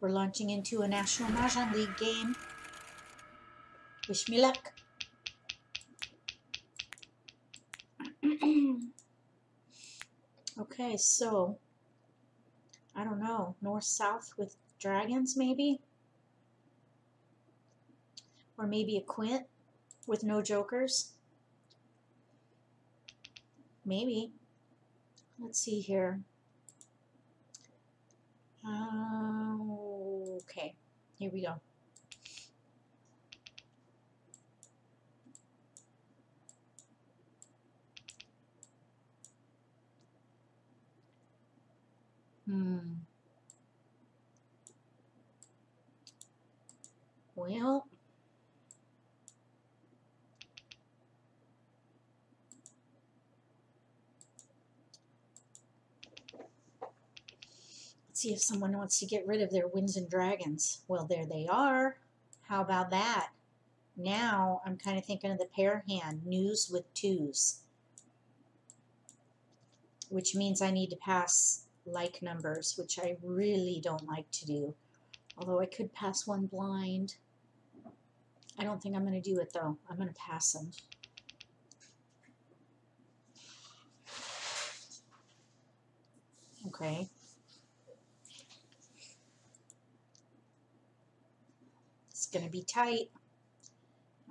We're launching into a National Mah Jongg League game. Wish me luck. Okay, so, I don't know, north-south with dragons maybe? Or maybe a quint with no jokers? Maybe. Let's see here. Okay, here we go. Well, let's see if someone wants to get rid of their winds and dragons. Well, there they are. How about that? Now I'm kind of thinking of the pair hand, news with twos, which means I need to pass like numbers, which I really don't like to do, although I could pass one blind. I don't think I'm going to do it though. I'm going to pass them. Okay. It's going to be tight.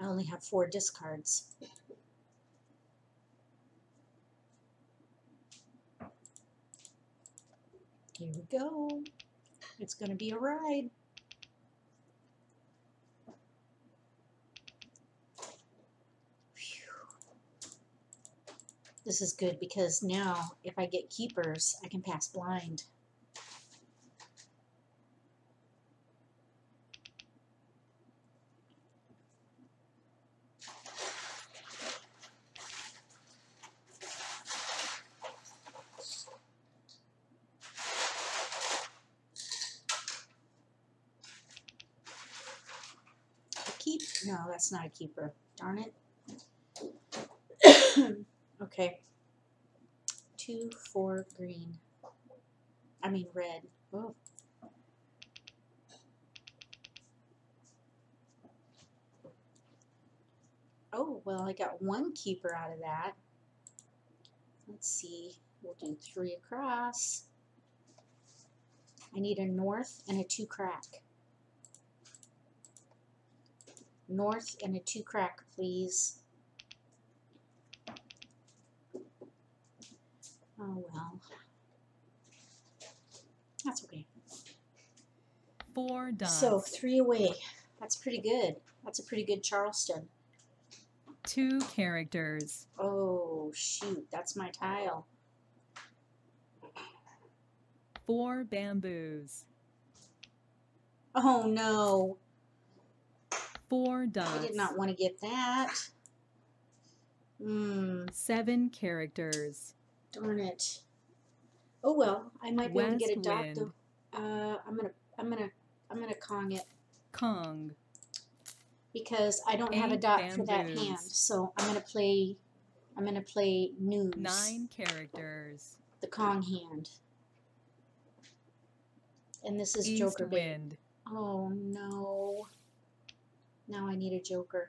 I only have 4 discards. Here we go. It's going to be a ride. Whew. This is good because now if I get keepers, I can pass blind. No, that's not a keeper. Darn it. Okay. 2, 4 green. I mean red. Oh. Oh, well, I got 1 keeper out of that. Let's see. We'll do 3 across. I need a north and a 2 crack. North and a 2 crack, please. Oh well. That's okay. 4 dimes. So 3 away. That's pretty good. That's a pretty good Charleston. 2 characters. Oh shoot, that's my tile. 4 bamboos. Oh no. 4 dots. I did not want to get that. 7 characters. Darn it. Oh well, I might be able to get a dot though. I'm gonna Kong it. Kong. Because I don't have a dot bamboos for that hand, so I'm gonna play news. 9 characters. The Kong hand. And this is East Joker Wind. Bait. Oh no. Now I need a joker.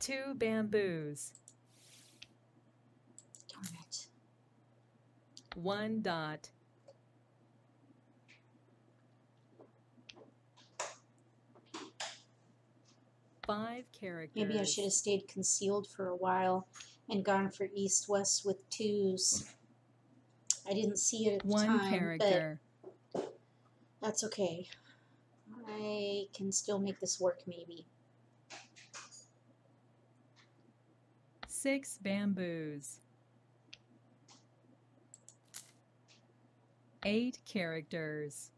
2 bamboos. Darn it. 1 dot. 5 characters. Maybe I should have stayed concealed for a while and gone for east-west with twos. I didn't see it at the time. 1 character. But that's okay. I can still make this work, maybe. 6 bamboos. 8 characters.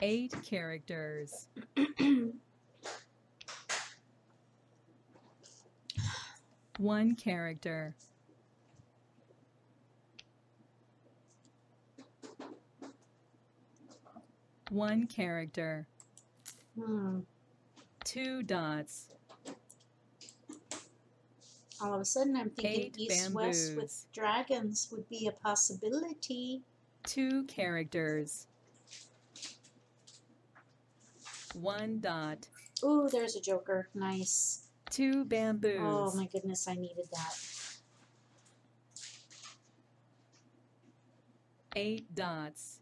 8 characters. 1 character. 1 character. 2 dots. All of a sudden, I'm thinking east-west with dragons would be a possibility. 2 characters. 1 dot. Ooh, there's a joker. Nice. 2 bamboos. Oh, my goodness, I needed that. 8 dots.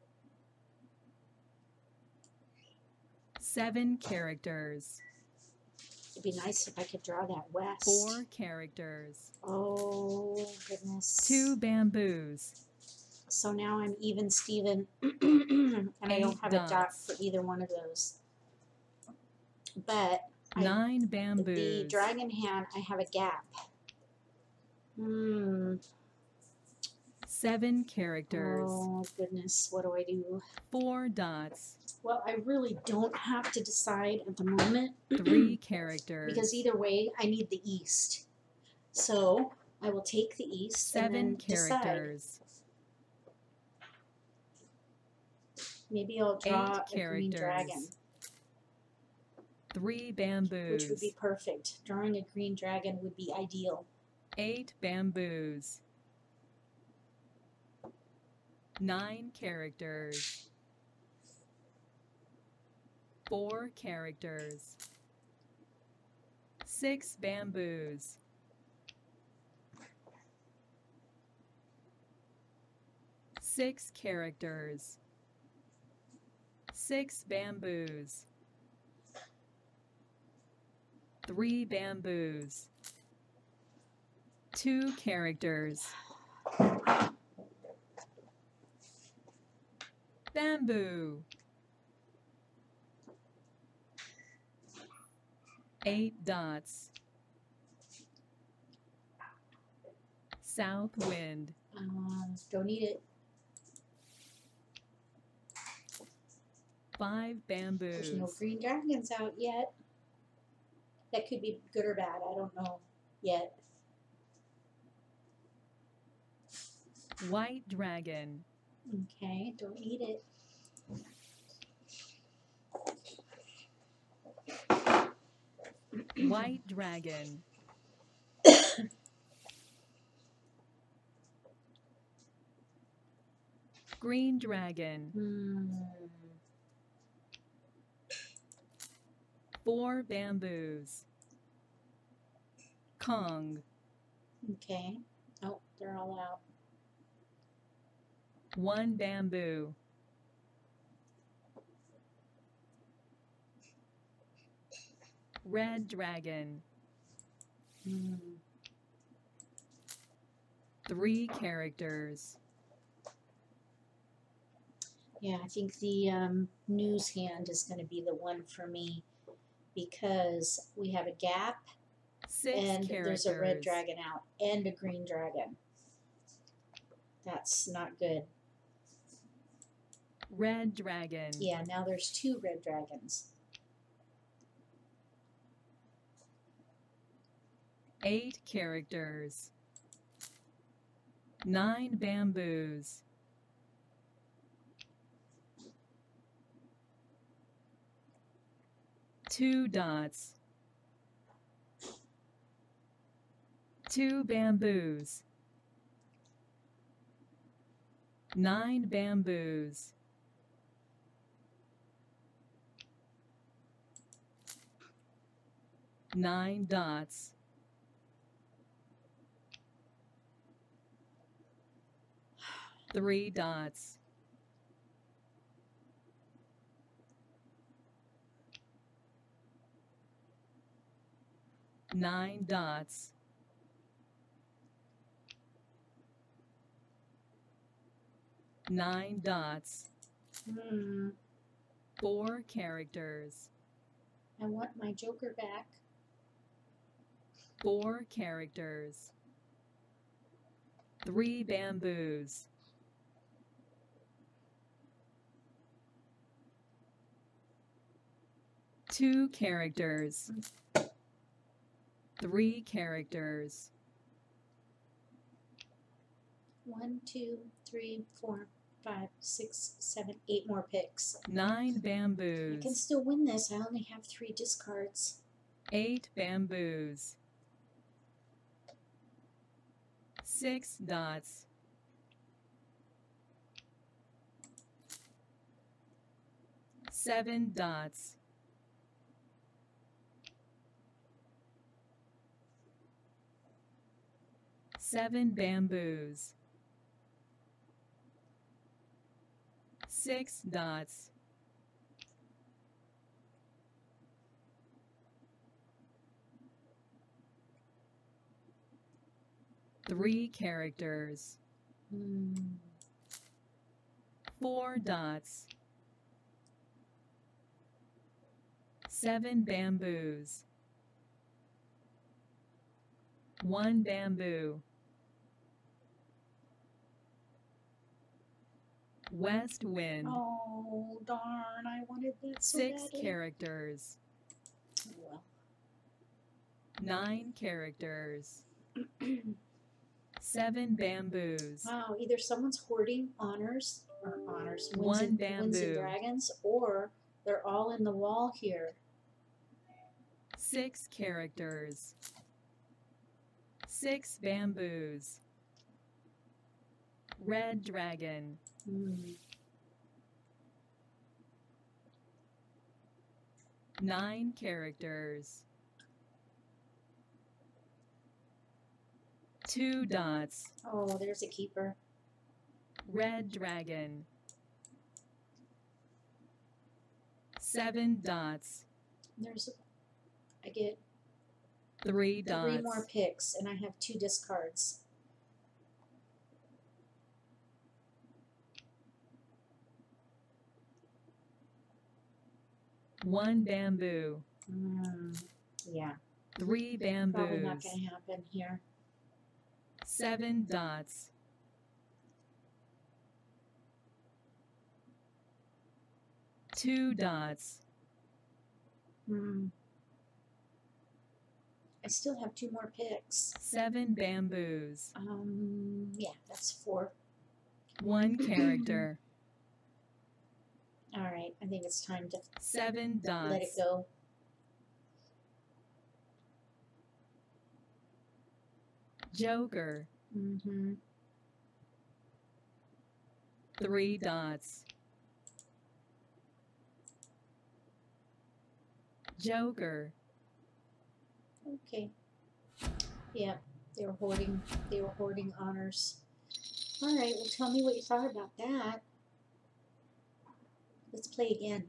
7 characters. It'd be nice if I could draw that west. 4 characters. Oh, goodness. 2 bamboos. So now I'm even Steven, and I don't have a dot for either one of those. But 9 bamboos. The dragon hand, I have a gap. 7 characters. Oh, goodness. What do I do? 4 dots. Well, I really don't have to decide at the moment. 3 characters. Because either way, I need the east. So I will take the east. 7 characters. Decide. Maybe I'll draw a green dragon. 3 bamboos. Which would be perfect. Drawing a green dragon would be ideal. 8 bamboos. 9 characters. 4 characters. 6 bamboos. 6 characters. 6 bamboos. 3 bamboos. 2 characters. Bamboo. 8 dots. South wind. Don't need it. 5 bamboos. There's no green dragons out yet. That could be good or bad. I don't know yet. White dragon. Okay, don't eat it. White dragon. 3 green dragon. 4 bamboos. Kong. Okay. Oh, they're all out. 1 bamboo. 3 red dragon. 3 characters. Yeah, I think the news hand is going to be the one for me because we have a gap. 6 characters. There's a red dragon out and a green dragon. That's not good. Red dragon. Yeah, now there's 2 red dragons. 8 characters. 9 bamboos. 2 dots. 2 bamboos. 9 bamboos. 9 dots. 3 dots. 9 dots. 9 dots. 4 characters. I want my joker back. 4 characters. 3 bamboos. 2 characters. 3 characters. 1, 2, 3, 4, 5, 6, 7, 8 more picks. 9 bamboos. I can still win this. I only have 3 discards. 8 bamboos. 6 dots. Seven dots. Seven bamboos. Six dots. Three characters. 4 dots. 7 bamboos. 1 bamboo. West wind. Oh, darn. I wanted that so badly. 6 characters. Well. 9 characters. 7 bamboos. Wow, either someone's hoarding honors or honors. Winds 1 bamboo. Winds and dragons, or they're all in the wall here. 6 characters. 6 bamboos. Red dragon. Mm. 9 characters. 2 dots. Oh, there's a keeper. Red dragon. 7 dots. There's I get 3 dots. 3 more picks, and I have 2 discards. 1 bamboo. Yeah. 3 bamboos. Probably not going to happen here. 7 dots. 2 dots. I still have 2 more picks. 7 bamboos. Yeah, that's 4. 1 character. All right, I think it's time to 7 dots. Let it go. 3 dots. Joker. Okay. Yeah, they were hoarding. They were hoarding honors. All right. Well, tell me what you thought about that. Let's play again.